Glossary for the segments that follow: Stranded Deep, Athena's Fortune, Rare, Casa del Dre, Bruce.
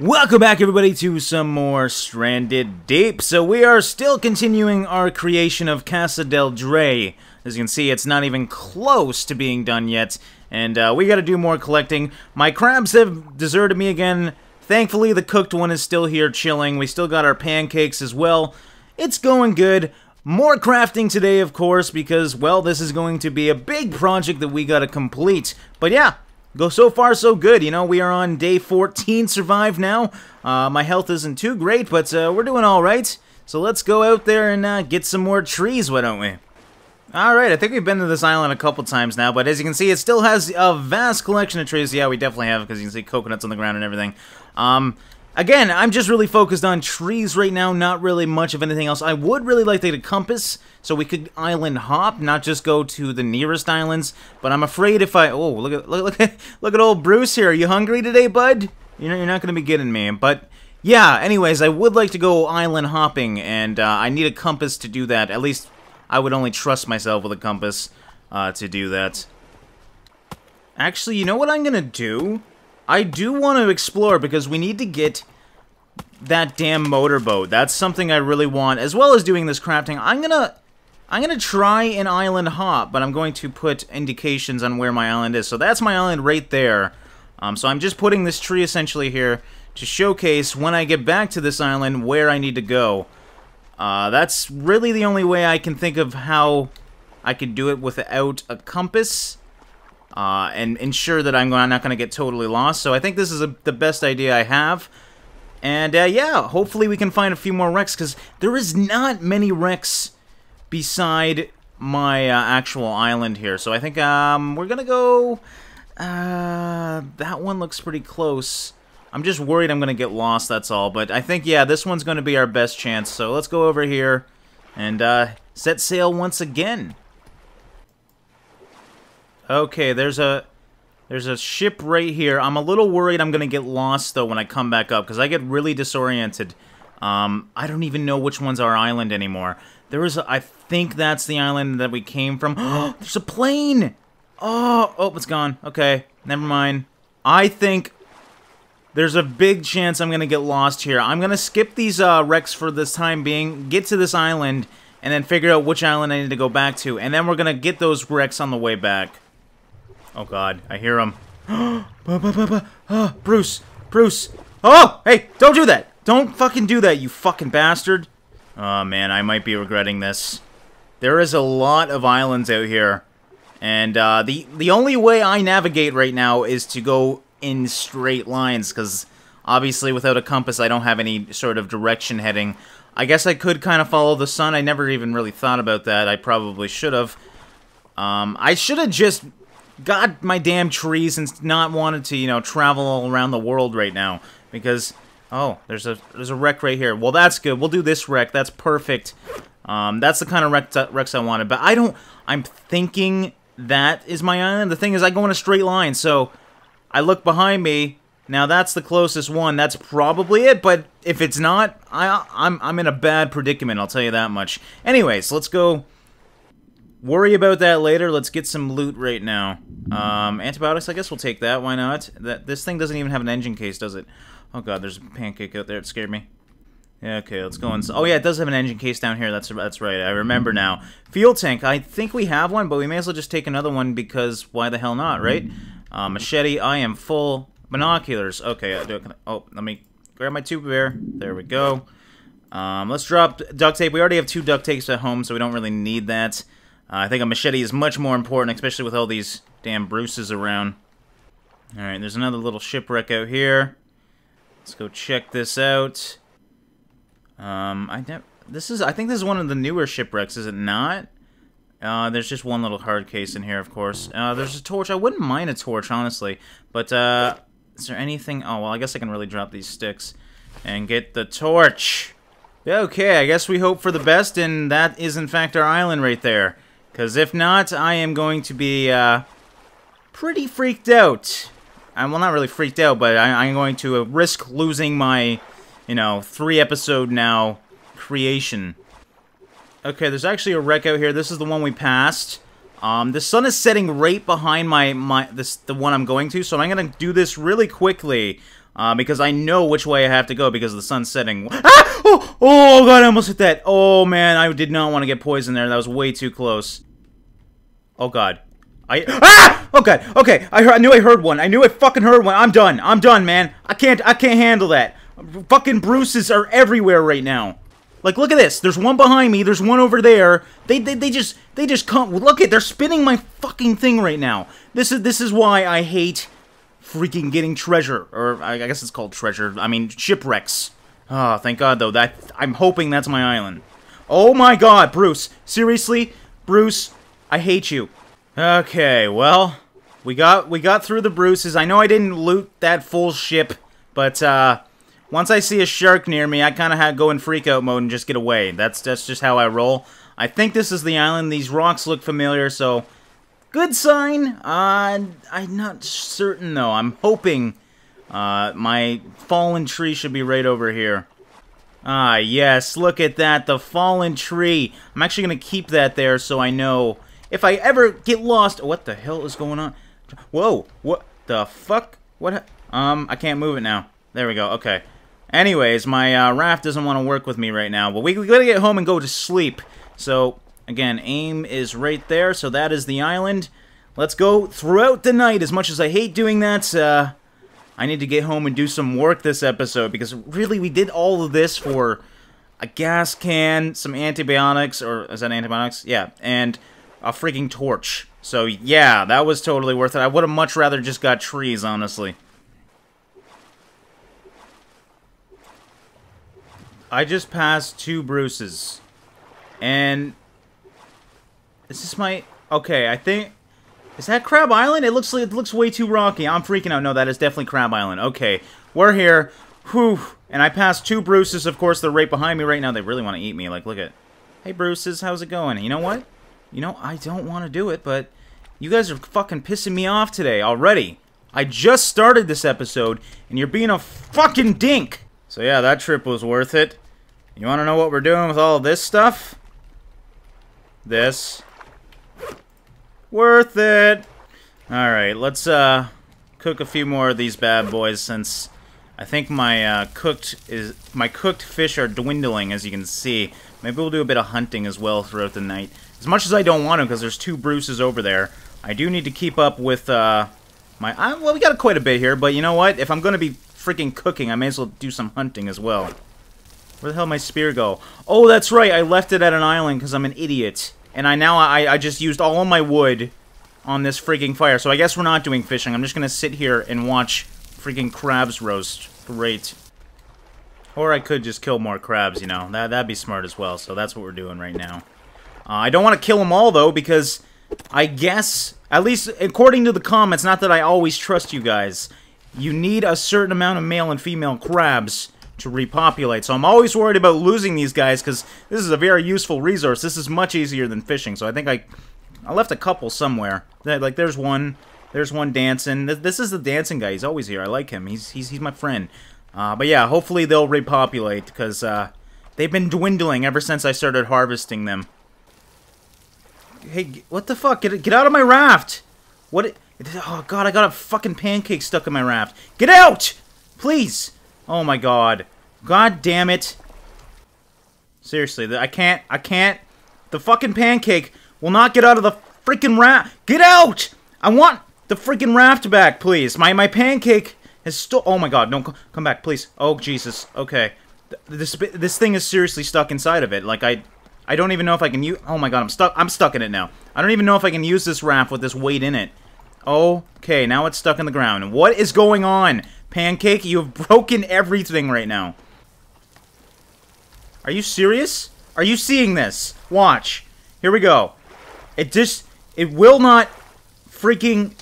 Welcome back, everybody, to some more Stranded Deep. So we are still continuing our creation of Casa del Dre. As you can see, it's not even close to being done yet, and we gotta do more collecting. My crabs have deserted me again. Thankfully, the cooked one is still here chilling. We still got our pancakes as well. It's going good. More crafting today, of course, because, well, this is going to be a big project that we gotta complete. But yeah, so far so good. You know, we are on day 14 survive now. My health isn't too great, but we're doing alright. So let's go out there and get some more trees, why don't we? Alright, I think we've been to this island a couple times now, but as you can see, it still has a vast collection of trees. Yeah, we definitely have, because you can see coconuts on the ground and everything. Again, I'm just really focused on trees right now, not really much of anything else. I would really like to get a compass, so we could island hop, not just go to the nearest islands, but I'm afraid if I... Oh, look at old Bruce here. Are you hungry today, bud? You know, you're not going to be getting me, but... Yeah, anyways, I would like to go island hopping, and I need a compass to do that. At least, I would only trust myself with a compass to do that. Actually, you know what I'm going to do? I do want to explore, because we need to get that damn motorboat. That's something I really want, as well as doing this crafting. I'm gonna try an island hop, but I'm going to put indications on where my island is. So that's my island right there. So I'm just putting this tree essentially here to showcase when I get back to this island where I need to go. That's really the only way I can think of how I could do it without a compass. And ensure that I'm not going to get totally lost. So I think this is the best idea I have. And, yeah, hopefully we can find a few more wrecks, because there is not many wrecks beside my actual island here. So I think we're going to go... that one looks pretty close. I'm just worried I'm going to get lost, that's all. But I think, yeah, this one's going to be our best chance. So let's go over here and set sail once again. Okay, there's a ship right here. I'm a little worried I'm gonna get lost, though, when I come back up, because I get really disoriented. I don't even know which one's our island anymore. I think that's the island that we came from. There's a plane! Oh, it's gone. Okay, never mind. I think there's a big chance I'm gonna get lost here. I'm gonna skip these wrecks for this time being, get to this island, and then figure out which island I need to go back to, and then we're gonna get those wrecks on the way back. Oh god, I hear him. Bruce! Oh! Hey, don't do that! Don't fucking do that, you fucking bastard! Oh man, I might be regretting this. There is a lot of islands out here. And the only way I navigate right now is to go in straight lines, because obviously without a compass I don't have any sort of direction heading. I guess I could kind of follow the sun. I never even really thought about that. I probably should have. I should have just... got my damn trees and not wanted to, you know, travel all around the world right now, because there's a wreck right here. Well, that's good. We'll do this wreck. That's perfect. That's the kind of wrecks I wanted. But I'm thinking that is my island. The thing is, I go in a straight line, so I look behind me. Now that's the closest one. That's probably it. But if it's not, I'm in a bad predicament. I'll tell you that much. Anyways, let's go. Worry about that later. Let's get some loot right now. Antibiotics, I guess we'll take that. Why not? This thing doesn't even have an engine case, does it? Oh god, there's a pancake out there. It scared me. Yeah, okay, let's go inside. Oh yeah, it does have an engine case down here. That's right. I remember now. Fuel tank. I think we have one, but we may as well just take another one, because why the hell not, right? Machete. I am full. Binoculars. Okay. Oh, let me grab my tube there. There we go. Let's drop duct tape. We already have 2 duct tapes at home, so we don't really need that. I think a machete is much more important, especially with all these damn Bruces around. Alright, there's another little shipwreck out here. Let's go check this out. I think this is one of the newer shipwrecks, is it not? There's just one little hard case in here, of course. There's a torch. I wouldn't mind a torch, honestly. But, is there anything... Oh, well, I guess I can really drop these sticks. And get the torch! Okay, I guess we hope for the best, and that is, in fact, our island right there. Because if not, I am going to be pretty freaked out. Well, not really freaked out, but I'm going to risk losing my, you know, 3-episode now creation. Okay, there's actually a wreck out here. This is the one we passed. The sun is setting right behind the one I'm going to, so I'm going to do this really quickly. because I know which way I have to go because of the sun setting. Ah! Oh god, I almost hit that. Oh man, I did not want to get poisoned there. That was way too close. Oh god. Ah! Oh god. Okay, I knew I heard one. I knew I fucking heard one. I'm done. I'm done, man. I can't handle that. Fucking Bruces are everywhere right now. Like, look at this. There's one behind me. There's one over there. They just come. Look at, they're spinning my fucking thing right now. This is why I hate freaking getting treasure, or I guess it's called treasure. I mean shipwrecks. Ah, oh, thank God though. That I'm hoping that's my island. Oh my God, Bruce. Seriously, Bruce, I hate you. Okay, well, we got through the Bruces. I know I didn't loot that full ship, but once I see a shark near me, I kind of go in freakout mode and just get away. That's just how I roll. I think this is the island. These rocks look familiar, so good sign. I'm not certain though. I'm hoping my fallen tree should be right over here. Ah, yes. Look at that. The fallen tree. I'm actually gonna keep that there so I know if I ever get lost. What the hell is going on? Whoa! What the fuck? What? I can't move it now. There we go. Okay. Anyways, my raft doesn't want to work with me right now, but we gotta get home and go to sleep. So, again, aim is right there, so that is the island. Let's go throughout the night. As much as I hate doing that, I need to get home and do some work this episode, because really, we did all of this for a gas can, some antibiotics, or is that antibiotics? Yeah, and a freaking torch. So, yeah, that was totally worth it. I would have much rather just got trees, honestly. I just passed two Bruces, and is this my... Okay, I think... Is that Crab Island? It looks like it looks way too rocky. I'm freaking out. No, that is definitely Crab Island. Okay, we're here. Whew. And I passed two Bruces. Of course, they're right behind me right now. They really want to eat me. Like, look at... Hey, Bruces, how's it going? You know what? You know, I don't want to do it, but you guys are fucking pissing me off today already. I just started this episode, and you're being a fucking dink. So yeah, that trip was worth it. You want to know what we're doing with all this stuff? This. Worth it! Alright, let's cook a few more of these bad boys, since I think my cooked fish are dwindling, as you can see. Maybe we'll do a bit of hunting as well throughout the night. As much as I don't want to, because there's two Bruces over there, I do need to keep up with well, we got quite a bit here, but you know what? If I'm going to be freaking cooking, I may as well do some hunting as well. Where the hell did my spear go? Oh, that's right, I left it at an island because I'm an idiot. And I just used all my wood on this freaking fire, so I guess we're not doing fishing. I'm just gonna sit here and watch freaking crabs roast. Great. Or I could just kill more crabs, you know. That'd be smart as well, so that's what we're doing right now. I don't want to kill them all, though, because I guess, at least according to the comments, not that I always trust you guys, you need a certain amount of male and female crabs to repopulate. So I'm always worried about losing these guys, because this is a very useful resource. This is much easier than fishing, so I think I left a couple somewhere. Like, there's one dancing. This is the dancing guy. He's always here. I like him. He's my friend. But yeah, hopefully they'll repopulate, because they've been dwindling ever since I started harvesting them. Hey, what the fuck? Get out of my raft! What? Oh god, I got a fucking pancake stuck in my raft. Get out! Please! Oh my god. God damn it. Seriously, I can't. The fucking pancake will not get out of the freaking raft. Get out! I want the freaking raft back, please. My pancake has oh my god, don't come back, please. Oh Jesus. Okay. This thing is seriously stuck inside of it. Like I don't even know if I can use. Oh my god, I'm stuck in it now. I don't even know if I can use this raft with this weight in it. Okay, now it's stuck in the ground. What is going on? Pancake, you have broken everything right now. Are you serious? Are you seeing this? Watch. Here we go. It will not freaking...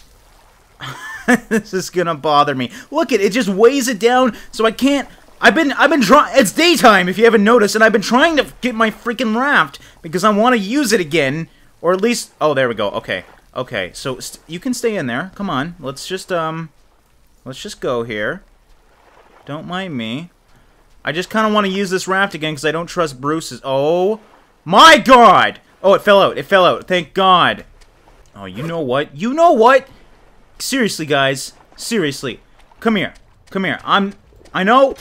This is gonna bother me. Look at it, just weighs it down so I can't... I've been trying... It's daytime, if you haven't noticed, and I've been trying to get my freaking raft because I want to use it again, or at least... Oh, there we go. Okay. Okay, so you can stay in there. Come on. Let's just go here. Don't mind me. I just kind of want to use this raft again because I don't trust Bruce's. Oh my god! Oh, it fell out. It fell out. Thank god. Oh, you know what? You know what? Seriously, guys. Seriously. Come here. Come here. I know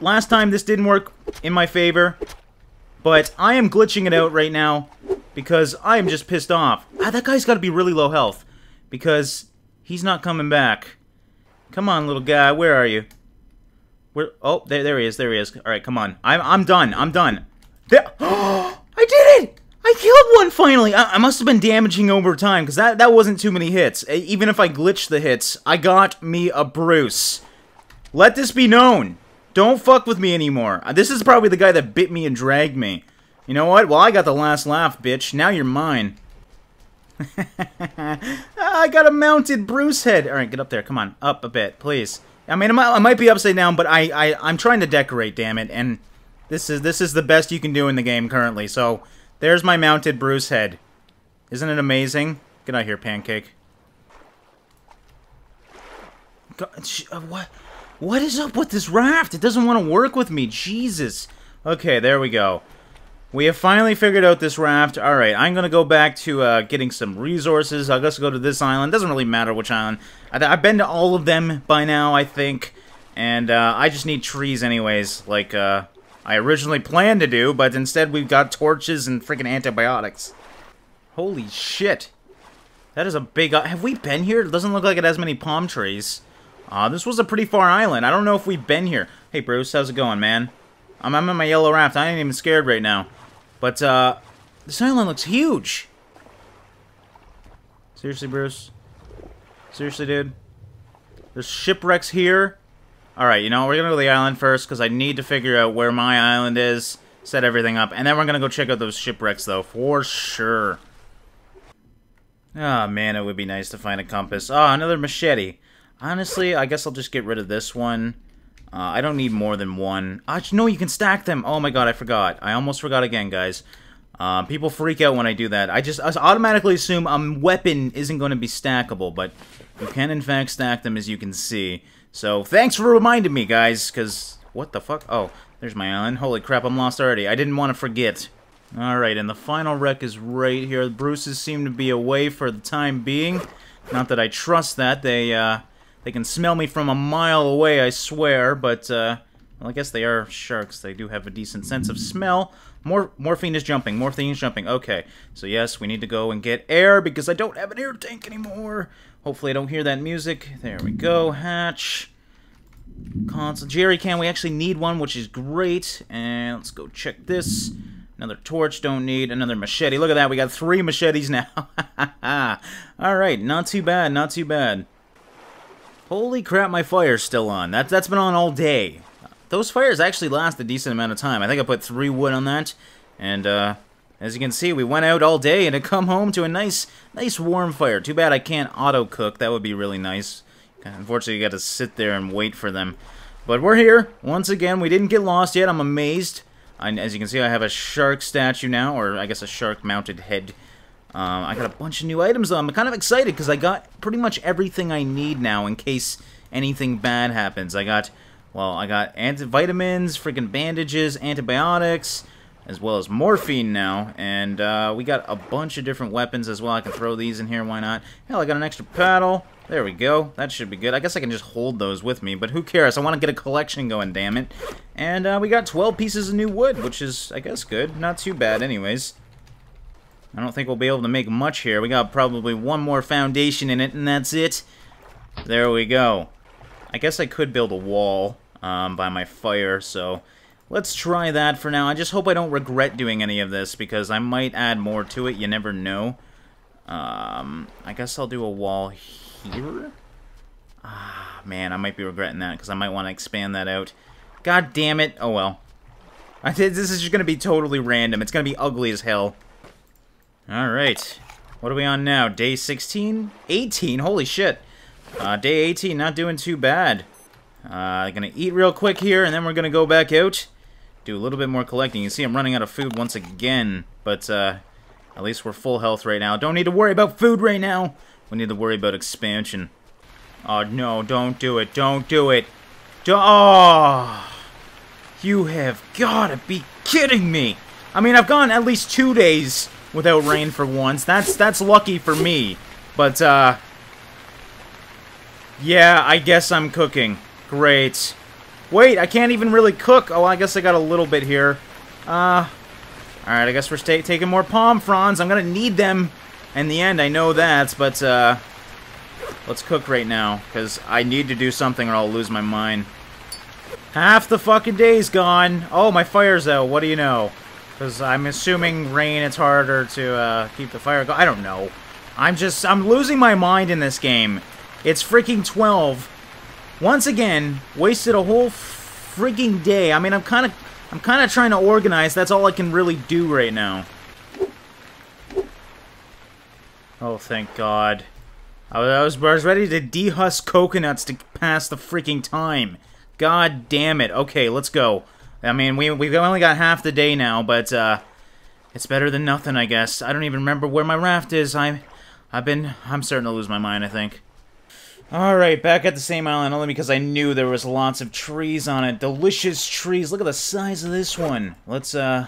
last time this didn't work in my favor, but I am glitching it out right now because I am just pissed off. Ah, that guy's got to be really low health because he's not coming back. Come on, little guy. Where are you? Where? Oh, there he is. There he is. All right, come on. I'm done. I'm done. There. I did it! I killed one finally! I must have been damaging over time, because that wasn't too many hits. Even if I glitched the hits, I got me a Bruce. Let this be known. Don't fuck with me anymore. This is probably the guy that bit me and dragged me. You know what? Well, I got the last laugh, bitch. Now you're mine. I got a mounted Bruce head. Alright, get up there. Come on. Up a bit, please. I mean, I might be upside down, but I'm trying to decorate, damn it. And this is the best you can do in the game currently, so... There's my mounted Bruce head. Isn't it amazing? Get out of here, pancake. God, what is up with this raft? It doesn't want to work with me. Jesus. Okay, there we go. We have finally figured out this raft. All right, I'm going to go back to getting some resources. I'll just go to this island. Doesn't really matter which island. I've been to all of them by now, I think. And I just need trees anyways, like... I originally planned to do, but instead we've got torches and freaking antibiotics. Holy shit. That is a big... Have we been here? It doesn't look like it has many palm trees. This was a pretty far island. I don't know if we've been here. Hey, Bruce, how's it going, man? I'm in my yellow raft. I ain't even scared right now. But, this island looks huge. Seriously, Bruce? Seriously, dude? There's shipwrecks here. Alright, you know, we're gonna go to the island first, because I need to figure out where my island is, set everything up, and then we're gonna go check out those shipwrecks, though, for sure. Ah, man, it would be nice to find a compass. Ah, another machete. Honestly, I guess I'll just get rid of this one. I don't need more than one. Ah, no, you can stack them! Oh my god, I forgot. I almost forgot again, guys. People freak out when I do that. I automatically assume a weapon isn't going to be stackable, but you can, in fact, stack them, as you can see. So, thanks for reminding me, guys, because... What the fuck? Oh, there's my island. Holy crap, I'm lost already. I didn't want to forget. Alright, and the final wreck is right here. Bruce's seem to be away for the time being. Not that I trust that. They can smell me from a mile away, I swear, but... well, I guess they are sharks. They do have a decent sense of smell. Morphine is jumping. Morphine is jumping. Okay. So, yes, we need to go and get air because I don't have an air tank anymore. Hopefully, I don't hear that music. There we go. Hatch. Console. Jerry can. We actually need one, which is great. And let's go check this. Another torch. Don't need. Another machete. Look at that. We got 3 machetes now. All right. Not too bad. Not too bad. Holy crap, my fire's still on. That's been on all day. Those fires actually last a decent amount of time. I think I put 3 wood on that, and as you can see, we went out all day and I come home to a nice warm fire. Too bad I can't auto-cook. That would be really nice. Unfortunately, you got to sit there and wait for them. But we're here. Once again, we didn't get lost yet. I'm amazed. As you can see, I have a shark statue now, or I guess a shark-mounted head. I got a bunch of new items, though. I'm kind of excited because I got pretty much everything I need now in case anything bad happens. I got antivitamins, freaking bandages, antibiotics, as well as morphine now. And we got a bunch of different weapons as well. I can throw these in here, why not? Hell, I got an extra paddle. There we go. That should be good. I guess I can just hold those with me, but who cares? I want to get a collection going, damn it. And we got 12 pieces of new wood, which is, I guess, good. Not too bad anyways. I don't think we'll be able to make much here. We got probably one more foundation in it, and that's it. There we go. I guess I could build a wall. By my fire, so let's try that for now. I just hope I don't regret doing any of this, because I might add more to it. You never know. I guess I'll do a wall here. Ah, man, I might be regretting that, because I might want to expand that out. God damn it. Oh, well. This is just going to be totally random. It's going to be ugly as hell. All right. What are we on now? Day 16? 18? Holy shit. Day 18, not doing too bad. Gonna eat real quick here, and then we're gonna go back out, do a little bit more collecting. You see I'm running out of food once again, but, at least we're full health right now. Don't need to worry about food right now. We need to worry about expansion. Oh, no, don't do it. Don't do it. Oh! You have gotta be kidding me. I mean, I've gone at least 2 days without rain for once. That's lucky for me. But, yeah, I guess I'm cooking. Great. Wait, I can't even really cook. Oh, I guess I got a little bit here. Alright, I guess we're taking more palm fronds. I'm gonna need them in the end, I know that, but, let's cook right now, because I need to do something or I'll lose my mind. Half the fucking day's gone. Oh, my fire's out. What do you know? Because I'm assuming rain, it's harder to, keep the fire going. I don't know. I'm losing my mind in this game. It's freaking 12. Once again, wasted a whole freaking day. I mean, I'm kind of trying to organize. That's all I can really do right now. Oh, thank God. I was ready to dehusk coconuts to pass the freaking time. God damn it. Okay, let's go. I mean, we've only got half the day now, but, it's better than nothing, I guess. I don't even remember where my raft is. I'm starting to lose my mind, I think. Alright, back at the same island, only because I knew there was lots of trees on it. Delicious trees. Look at the size of this one. Let's, oh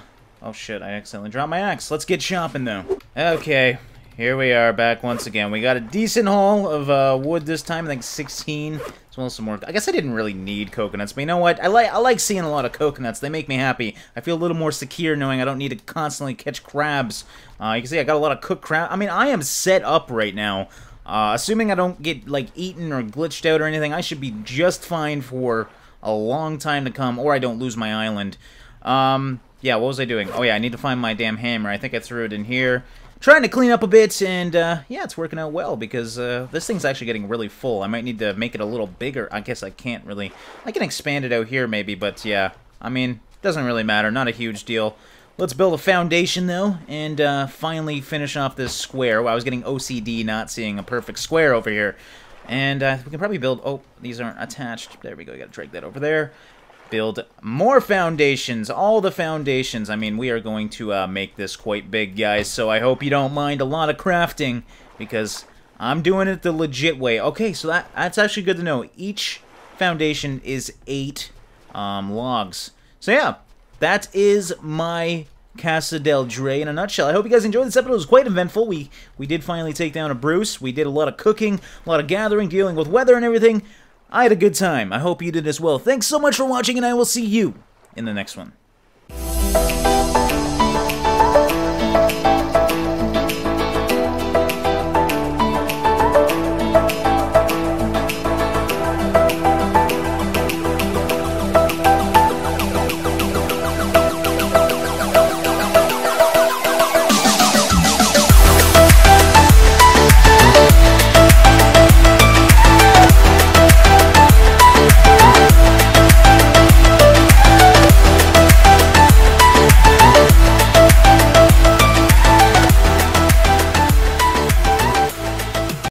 shit, I accidentally dropped my axe. Let's get shopping, though. Okay, here we are back once again. We got a decent haul of, wood this time. I think 16. As well as some more. I guess I didn't really need coconuts, but you know what? I like seeing a lot of coconuts. They make me happy. I feel a little more secure knowing I don't need to constantly catch crabs. You can see I got a lot of cooked crab. I mean, I am set up right now. Assuming I don't get, like, eaten or glitched out or anything, I should be just fine for a long time to come, or I don't lose my island. Yeah, what was I doing? Oh, yeah, I need to find my damn hammer. I think I threw it in here. Trying to clean up a bit, and, yeah, it's working out well, because, this thing's actually getting really full. I might need to make it a little bigger. I guess I can't really... I can expand it out here, maybe, but, yeah. I mean, doesn't really matter. Not a huge deal. Let's build a foundation, though, and finally finish off this square. Well, I was getting OCD not seeing a perfect square over here. And we can probably build... Oh, these aren't attached. There we go. You gotta drag that over there. Build more foundations. All the foundations. I mean, we are going to make this quite big, guys. So I hope you don't mind a lot of crafting, because I'm doing it the legit way. Okay, so that's actually good to know. Each foundation is 8 logs. So, yeah. That is my Casa del Dre in a nutshell. I hope you guys enjoyed this episode. It was quite eventful. We did finally take down a Bruce. We did a lot of cooking, a lot of gathering, dealing with weather and everything. I had a good time. I hope you did as well. Thanks so much for watching, and I will see you in the next one.